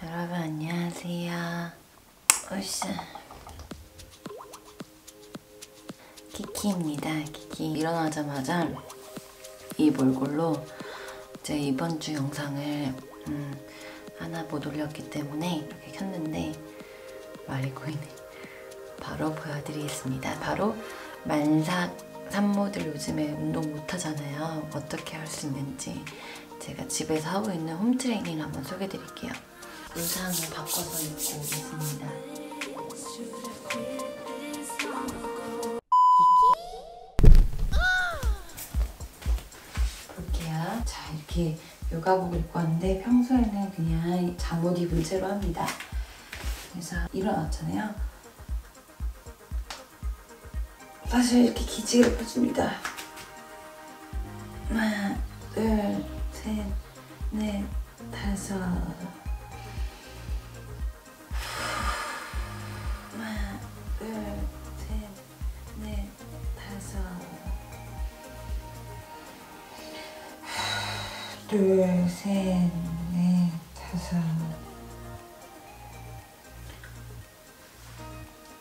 여러분 안녕하세요. 으쌰. 키키입니다. 키키. 일어나자마자 이 몰골로 제 이번 주 영상을 하나 못 올렸기 때문에 이렇게 켰는데 말리고 있네. 바로 보여드리겠습니다. 바로 만삭 산모들 요즘에 운동 못하잖아요. 어떻게 할 수 있는지 제가 집에서 하고 있는 홈트레이닝 한번 소개해드릴게요. 의상을 바꿔서 입고 오겠습니다. 볼게요. 자, 이렇게 요가복을 입고 왔는데 평소에는 그냥 잠옷 입은 채로 합니다. 그래서 일어났잖아요. 사실 이렇게 기지개를 펴줍니다. 하나, 둘, 셋, 넷, 다섯. 하나, 둘, 셋, 넷, 다섯. 둘, 셋, 넷, 다섯.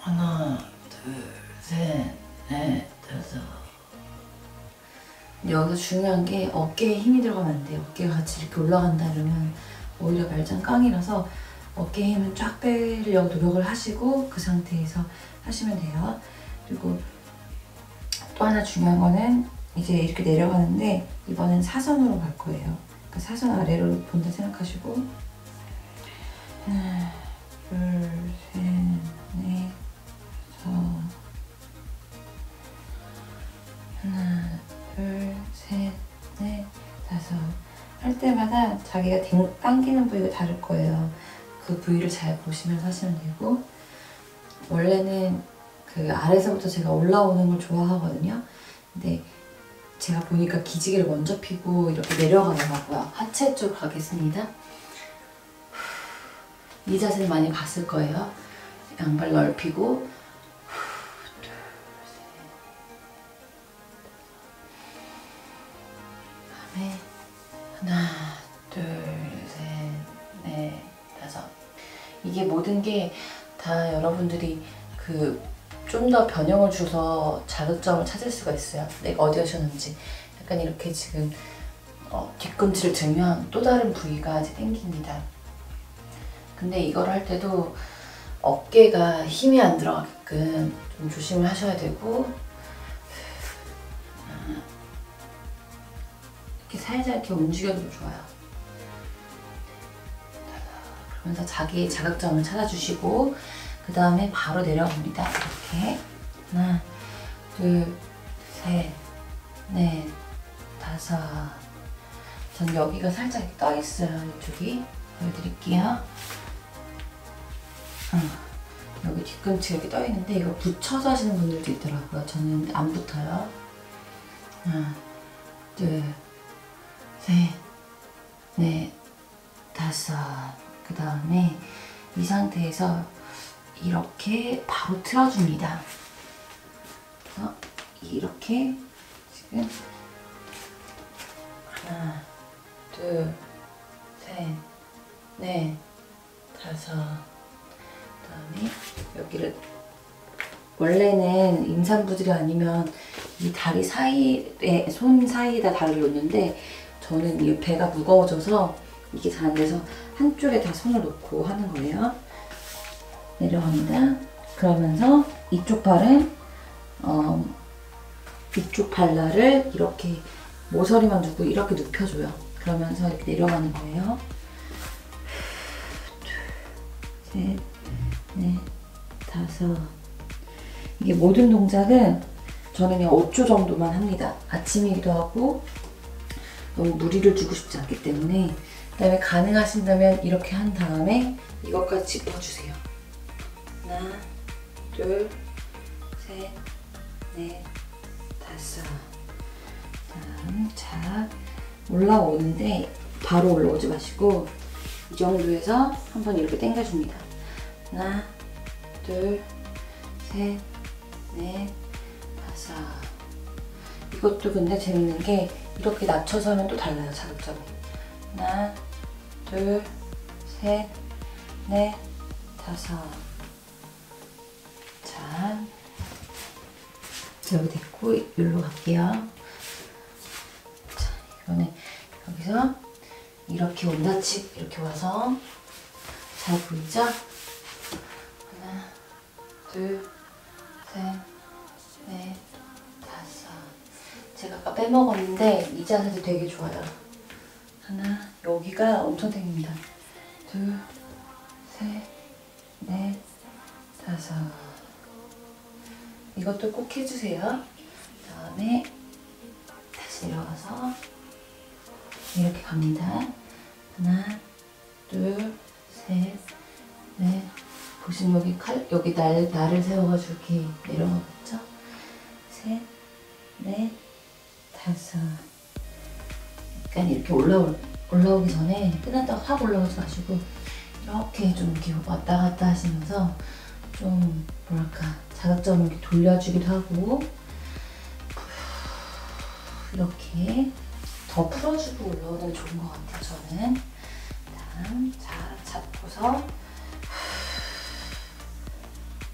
하나, 둘, 셋. 네, 됐어. 근데 여기서 중요한 게 어깨에 힘이 들어가면 안 돼요. 어깨가 같이 이렇게 올라간다 이러면 오히려 말짱깡이라서 어깨에 힘을 쫙 빼려고 노력을 하시고 그 상태에서 하시면 돼요. 그리고 또 하나 중요한 거는 이제 이렇게 내려가는데 이번엔 사선으로 갈 거예요. 그러니까 사선 아래로 본다 생각하시고 하나, 둘, 셋, 넷, 다섯. 하나, 둘, 셋, 넷, 다섯. 할 때마다 자기가 당기는 부위가 다를 거예요. 그 부위를 잘 보시면서 하시면 되고, 원래는 그 아래서부터 제가 올라오는 걸 좋아하거든요. 근데 제가 보니까 기지개를 먼저 피고 이렇게 내려가더라고요. 하체 쪽 가겠습니다. 이 자세는 많이 봤을 거예요. 양발 넓히고 하나, 둘, 셋, 넷, 다섯. 이게 모든 게 다 여러분들이 그 좀 더 변형을 줘서 자극점을 찾을 수가 있어요. 내가 어디 하셨는지. 약간 이렇게 지금 뒤꿈치를 들면 또 다른 부위가 이제 땡깁니다. 근데 이걸 할 때도 어깨가 힘이 안 들어가게끔 좀 조심을 하셔야 되고 이렇게 살살 이렇게 움직여도 좋아요. 그러면서 자기 자극점을 찾아주시고 그 다음에 바로 내려갑니다. 이렇게 하나, 둘, 셋, 넷, 다섯. 전 여기가 살짝 이렇게 떠 있어요. 이쪽이 보여드릴게요. 여기 뒤꿈치 이렇게 떠 있는데 이거 붙여서 하시는 분들도 있더라고요. 저는 안 붙어요. 하나, 둘, 셋, 넷, 다섯. 그 다음에 이 상태에서 이렇게 바로 틀어줍니다. 그래서 이렇게 지금 하나, 둘, 셋, 넷, 다섯. 그 다음에 여기를 원래는 임산부들이 아니면 이 다리 사이에, 손 사이에다 다리를 놓는데 저는 이 배가 무거워져서 이게 잘 안 돼서 한쪽에 다 손을 놓고 하는 거예요. 내려갑니다. 그러면서 이쪽 발은 이쪽 발날을 이렇게 모서리만 두고 이렇게 눕혀줘요. 그러면서 이렇게 내려가는 거예요. 둘, 셋, 넷, 다섯. 이게 모든 동작은 저는 그냥 5초 정도만 합니다. 아침이기도 하고 너무 무리를 주고 싶지 않기 때문에. 그다음에 가능하신다면 이렇게 한 다음에 이것까지 짚어주세요. 하나, 둘, 셋, 넷, 다섯. 그다음 자 올라오는데 바로 올라오지 마시고 이 정도에서 한번 이렇게 당겨줍니다. 하나, 둘, 셋, 넷, 다섯. 이것도 근데 재밌는 게 이렇게 낮춰서 하면 또 달라요, 자극점이. 하나, 둘, 셋, 넷, 다섯. 자, 여기 됐고, 여기로 갈게요. 자, 이번에 여기서 이렇게 온다치 이렇게 와서 잘 보이죠? 하나, 둘, 셋, 넷, 다섯. 제가 아까 빼먹었는데 이 자세도 되게 좋아요. 하나, 여기가 엄청 땡깁니다. 둘, 셋, 넷, 다섯. 이것도 꼭 해주세요. 그 다음에 다시 내려가서 이렇게 갑니다. 하나, 둘, 셋, 넷. 보시면 여기 칼, 여기 날을 세워가지고 이렇게 내려가겠죠? 셋, 넷, 다섯. 약간 이렇게 올라오기 전에 끝났다고 확 올라오지 마시고 이렇게 좀 이렇게 왔다 갔다 하시면서 좀 뭐랄까 자극점을 이렇게 돌려주기도 하고 이렇게 더 풀어주고 올라오는 게 좋은 것 같아요. 저는 다음 자 잡고서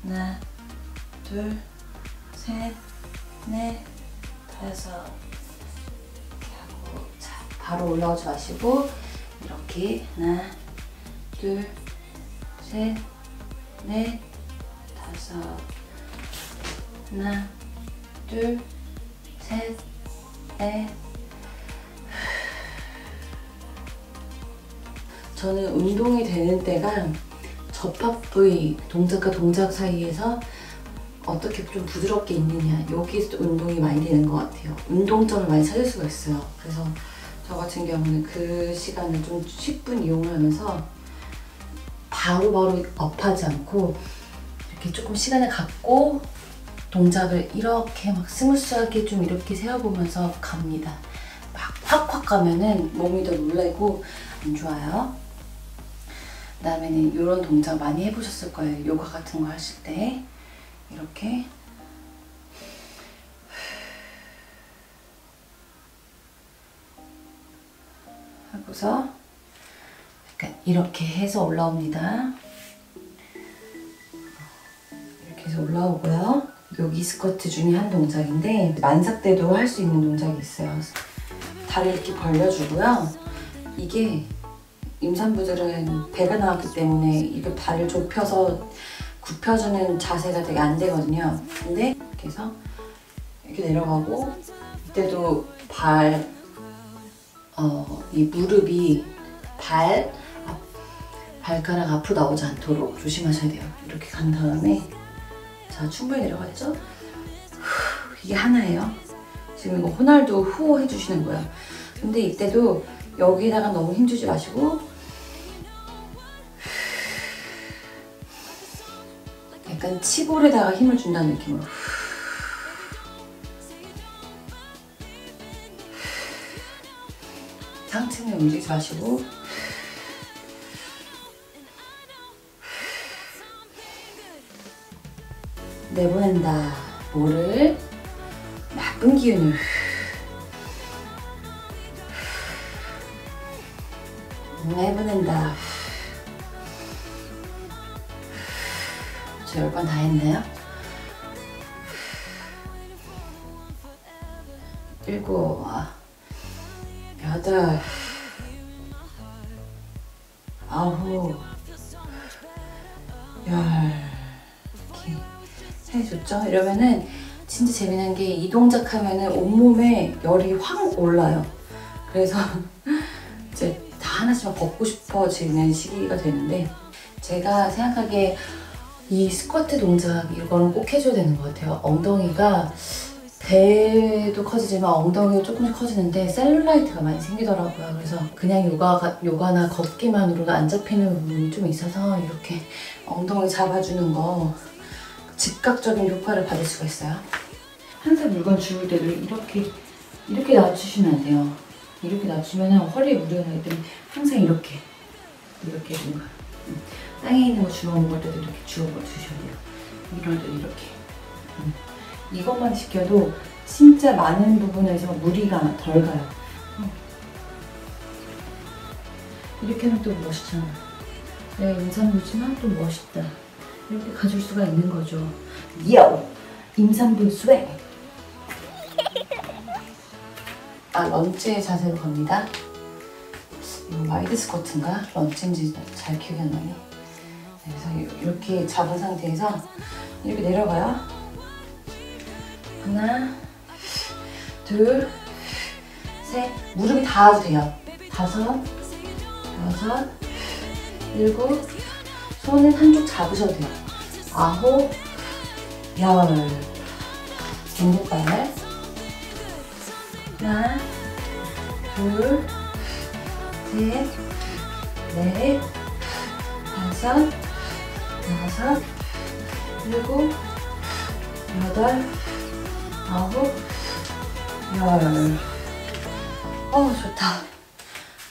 하나, 둘, 셋, 넷, 다섯 이렇게 하고 자 바로 올라오지 마시고 이렇게 하나, 둘, 셋, 넷, 다섯 하나, 둘, 셋, 넷. 저는 운동이 되는 때가 접합 부위, 동작과 동작 사이에서 어떻게 좀 부드럽게 있느냐 여기서 운동이 많이 되는 것 같아요. 운동점을 많이 찾을 수가 있어요. 그래서 저 같은 경우는 그 시간을 좀 10분 이용하면서 바로바로 업하지 않고 이렇게 조금 시간을 갖고 동작을 이렇게 막 스무스하게 좀 이렇게 세워보면서 갑니다. 막 확확 가면은 몸이 더 놀래고 안 좋아요. 그 다음에는 이런 동작 많이 해보셨을 거예요. 요가 같은 거 하실 때 이렇게 하고서 약간 이렇게 해서 올라옵니다. 이렇게 해서 올라오고요. 여기 스쿼트 중에 한 동작인데 만삭 때도 할 수 있는 동작이 있어요. 다리 이렇게 벌려주고요. 이게 임산부들은 배가 나왔기 때문에 이렇게 발을 좁혀서 굽혀주는 자세가 되게 안 되거든요. 근데 이렇게 해서 이렇게 내려가고 이때도 발, 이 무릎이 발, 발가락 앞으로 나오지 않도록 조심하셔야 돼요. 이렇게 간 다음에 자 충분히 내려갔죠? 이게 하나예요. 지금 이거 호날두 후 해주시는 거예요. 근데 이때도 여기다가 너무 힘주지 마시고 약간 치골에다가 힘을 준다는 느낌으로 상체는 움직이지 마시고 내보낸다. 뭐를 나쁜 기운을 내보낸다. 저 10번 다 했나요? 7, 8, 9, 10, 이렇게 해줬죠? 이러면은 진짜 재미난 게 이 동작 하면은 온몸에 열이 확 올라요. 그래서 이제 하나씩 벗고 싶어지는 시기가 되는데 제가 생각하기에 이 스쿼트 동작 이거는 꼭 해줘야 되는 것 같아요. 엉덩이가 배도 커지지만 엉덩이가 조금씩 커지는데 셀룰라이트가 많이 생기더라고요. 그래서 그냥 요가나 걷기만으로는 안 잡히는 부분이 좀 있어서 이렇게 엉덩이 잡아주는 거 즉각적인 효과를 받을 수가 있어요. 항상 물건 주울 때도 이렇게 낮추시면 안 돼요. 이렇게 낮추면 허리에 무리가 나기 때문에 항상 이렇게 뭔가 땅에 있는 거 주워 먹을 때도 이렇게 주워 주셔야 돼요. 이럴 때도 이렇게 이것만 지켜도 진짜 많은 부분에서 무리가 덜 가요. 이렇게 하면 또 멋있잖아. 내 임산부지만 또 멋있다 이렇게 가질 수가 있는 거죠. 요! 임산부 스웩! 런치의 자세로 갑니다. 이거 와이드 스커트인가? 런치인지 잘 기억이 안 나네. 그래서 이렇게 잡은 상태에서 이렇게 내려가요. 하나, 둘, 셋. 무릎이 닿아도 돼요. 다섯, 여섯, 일곱. 손은 한쪽 잡으셔도 돼요. 아홉, 열. 중국발. 하나, 둘, 셋, 넷, 다섯, 여섯, 일곱, 여덟, 아홉, 열. 어우, 좋다.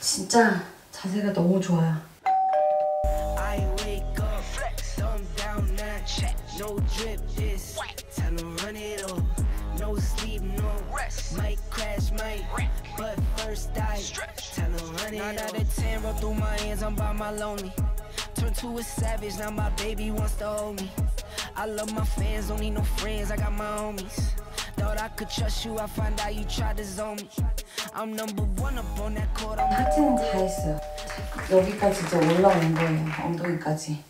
진짜 자세가 너무 좋아요. 하체는 다 했어요. 여기까지 이제 올라오는 거예요. 엉덩이까지.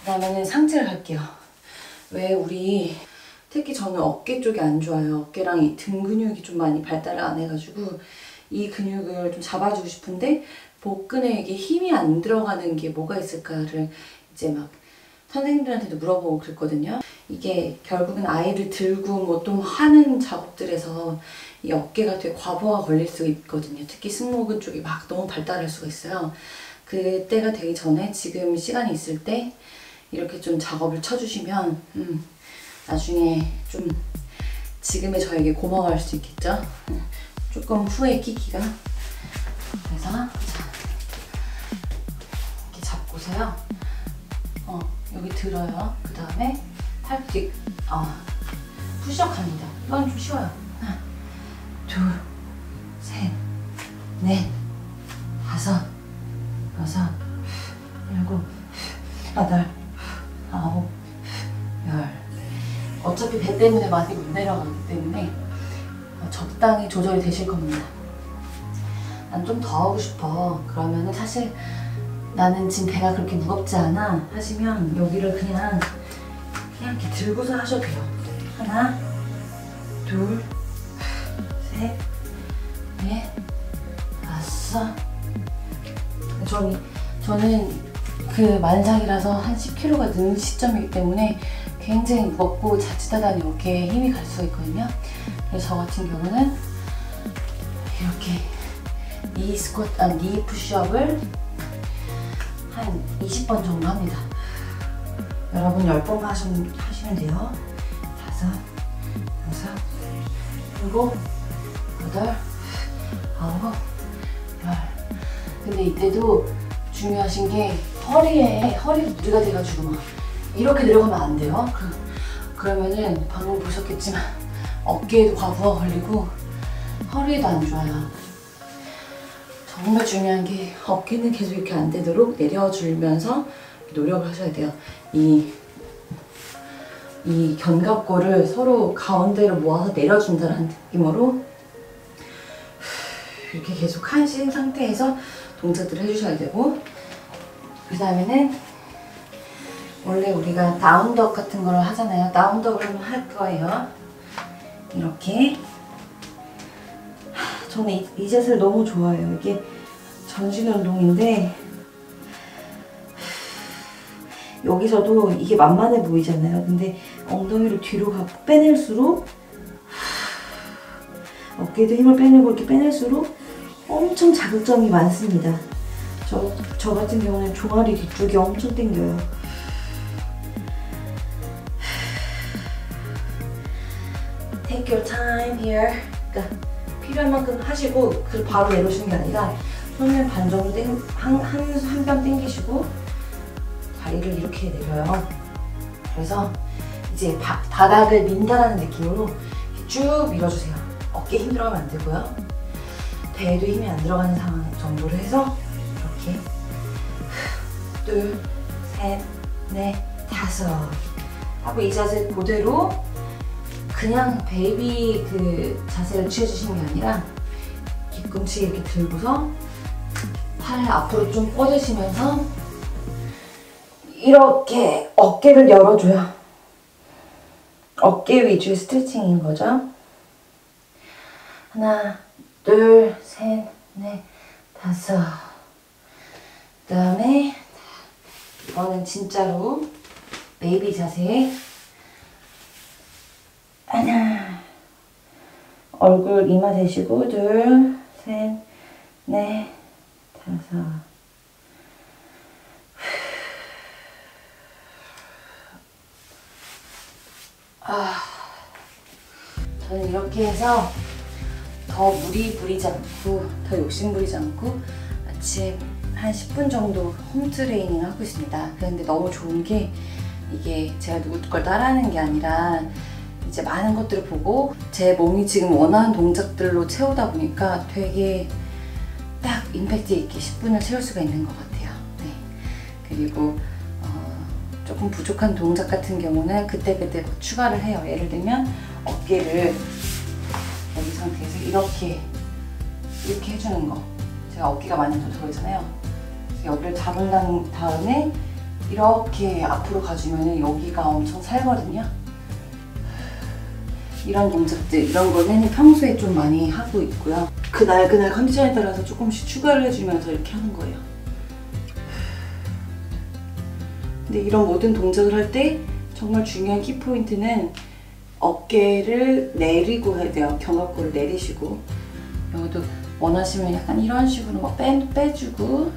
그 다음에는 상체를 갈게요. 왜 우리 특히 저는 어깨 쪽이 안 좋아요. 어깨랑 이 등 근육이 좀 많이 발달을 안 해가지고 이 근육을 좀 잡아주고 싶은데 복근에 이게 힘이 안 들어가는 게 뭐가 있을까를 이제 막 선생님들한테도 물어보고 그랬거든요. 이게 결국은 아이를 들고 뭐 또 하는 작업들에서 이 어깨가 되게 과부하가 걸릴 수가 있거든요. 특히 승모근 쪽이 막 너무 발달할 수가 있어요. 그때가 되기 전에 지금 시간이 있을 때 이렇게 좀 작업을 쳐주시면 나중에 좀 지금의 저에게 고마워할 수 있겠죠? 조금 후에 키키가. 그래서 이렇게 잡고서요. 여기 들어요. 그 다음에 팔 뒤, 푸시업 갑니다. 이건 좀 쉬워요. 하나, 둘, 셋, 넷, 다섯, 여섯, 일곱, 여덟, 아홉, 열. 어차피 배 때문에 많이 못 내려가기 때문에 적당히 조절이 되실 겁니다. 난 좀 더 하고 싶어. 그러면은 사실 나는 지금 배가 그렇게 무겁지 않아 하시면 여기를 그냥 이렇게 들고서 하셔도 돼요. 하나, 둘, 셋, 넷, 다섯. 저는 그 만삭이라서 한 10kg가 는 시점이기 때문에 굉장히 무겁고 자칫하다 이렇게 힘이 갈 수가 있거든요. 그래서 저 같은 경우는 이렇게 니 푸시업을 한 20번 정도 합니다. 여러분 10번 하시면 돼요. 다섯, 여섯, 일곱, 여덟, 아홉, 열. 근데 이때도 중요하신 게 허리 무리가 돼가지고 막 이렇게 내려가면 안 돼요. 그러면은 방금 보셨겠지만 어깨에도 과부하 걸리고 허리에도 안 좋아요. 정말 중요한 게 어깨는 계속 이렇게 안 되도록 내려주면서 노력을 하셔야 돼요. 이 견갑골을 서로 가운데로 모아서 내려준다는 느낌으로 이렇게 계속 하신 상태에서 동작들을 해주셔야 되고, 그 다음에는 원래 우리가 다운독 같은 걸 하잖아요. 다운독을 할 거예요. 이렇게. 저는 이 자세를 너무 좋아해요. 이게 전신운동인데 여기서도 이게 만만해 보이잖아요. 근데 엉덩이를 뒤로 가고 빼낼수록 어깨에도 힘을 빼내고 이렇게 빼낼수록 엄청 자극점이 많습니다. 저 같은 경우는 종아리 뒤쪽이 엄청 땡겨요. Take your time here. 그러니까 필요한 만큼 하시고 그 바로 내려오시는 게 아니라 손을 반 정도 한 뼘 땡기시고 다리를 이렇게 내려요. 그래서 이제 바닥을 민다라는 느낌으로 쭉 밀어주세요. 어깨 힘 들어가면 안 되고요. 배에도 힘이 안 들어가는 상황 정도로 해서 이렇게 둘, 셋, 넷, 다섯 하고 이 자세 그대로 그냥 베이비 그 자세를 취해주시는 게 아니라 뒤꿈치 이렇게 들고서 팔 앞으로 좀 뻗으시면서 이렇게 어깨를 열어줘요. 어깨 위주의 스트레칭인 거죠. 하나, 둘, 셋, 넷, 다섯. 그 다음에 이거는 진짜로 베이비 자세. 하나, 얼굴 이마 대시고 둘, 셋, 넷, 다섯. 저는 이렇게 해서 더 무리 부리지 않고 더 욕심 부리지 않고 아침 한 10분 정도 홈트레이닝을 하고 있습니다. 그런데 너무 좋은 게 이게 제가 누구 걸 따라하는 게 아니라 이제 많은 것들을 보고 제 몸이 지금 원하는 동작들로 채우다 보니까 되게 딱 임팩트 있게 10분을 채울 수가 있는 것 같아요. 네. 그리고 조금 부족한 동작 같은 경우는 그때그때 추가를 해요. 예를 들면 어깨를 여기 상태에서 이렇게 해주는 거. 제가 어깨가 많이 좀 들어있잖아요. 그래서 여기를 잡은 다음에 이렇게 앞으로 가주면 여기가 엄청 살거든요. 이런 동작들, 이런 거는 평소에 좀 많이 하고 있고요. 그날 컨디션에 따라서 조금씩 추가를 해주면서 이렇게 하는 거예요. 근데 이런 모든 동작을 할 때 정말 중요한 키포인트는 어깨를 내리고 해야 돼요. 견갑골을 내리시고 여기도 원하시면 약간 이런 식으로 막 빼주고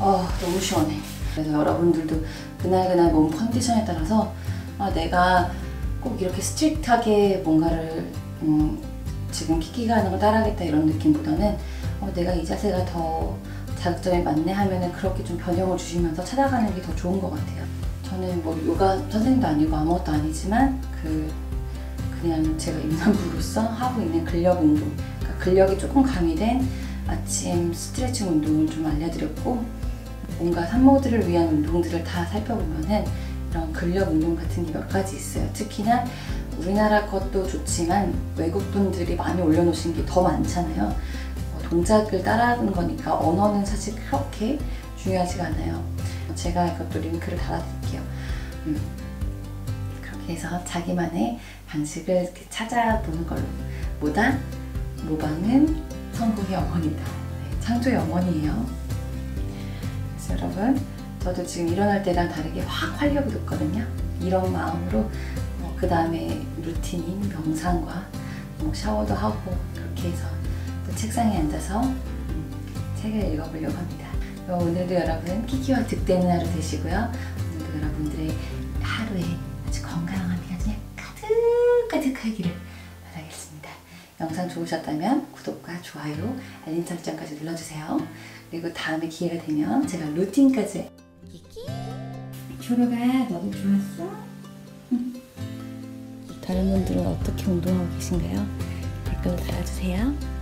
너무 시원해. 그래서 여러분들도 그날그날 몸 컨디션에 따라서 내가 꼭 이렇게 스트릭트하게 뭔가를 지금 키키가 하는 걸 따라하겠다 이런 느낌보다는 내가 이 자세가 더 자극점에 맞네 하면은 그렇게 좀 변형을 주시면서 찾아가는 게 더 좋은 것 같아요. 저는 뭐 요가 선생님도 아니고 아무것도 아니지만 그냥 제가 임산부로서 하고 있는 근력 운동, 그러니까 근력이 조금 가미된 아침 스트레칭 운동을 좀 알려드렸고 뭔가 산모들을 위한 운동들을 다 살펴보면은 이런 근력 운동 같은 게 몇 가지 있어요. 특히나 우리나라 것도 좋지만 외국 분들이 많이 올려놓으신 게 더 많잖아요. 동작을 따라하는 거니까 언어는 사실 그렇게 중요하지가 않아요. 제가 이것도 링크를 달아드릴게요. 그렇게 해서 자기만의 방식을 이렇게 찾아보는 걸로. 뭐다? 모방은 성공의 어머니다. 네, 창조의 어머니예요. 그래서 여러분, 저도 지금 일어날 때랑 다르게 확 활력이 돋거든요. 이런 마음으로 그 다음에 루틴인 명상과 샤워도 하고 그렇게 해서 책상에 앉아서 책을 읽어보려고 합니다. 오늘도 여러분 키키와 득되는 하루 되시고요. 오늘도 여러분들의 하루에 아주 건강함이 그냥 가득가득하기를 바라겠습니다. 영상 좋으셨다면 구독과 좋아요, 알림 설정까지 눌러주세요. 그리고 다음에 기회가 되면 제가 루틴까지 키키 초로가 너무 좋았어? 응. 다른 분들은 어떻게 운동하고 계신가요? 댓글 달아주세요.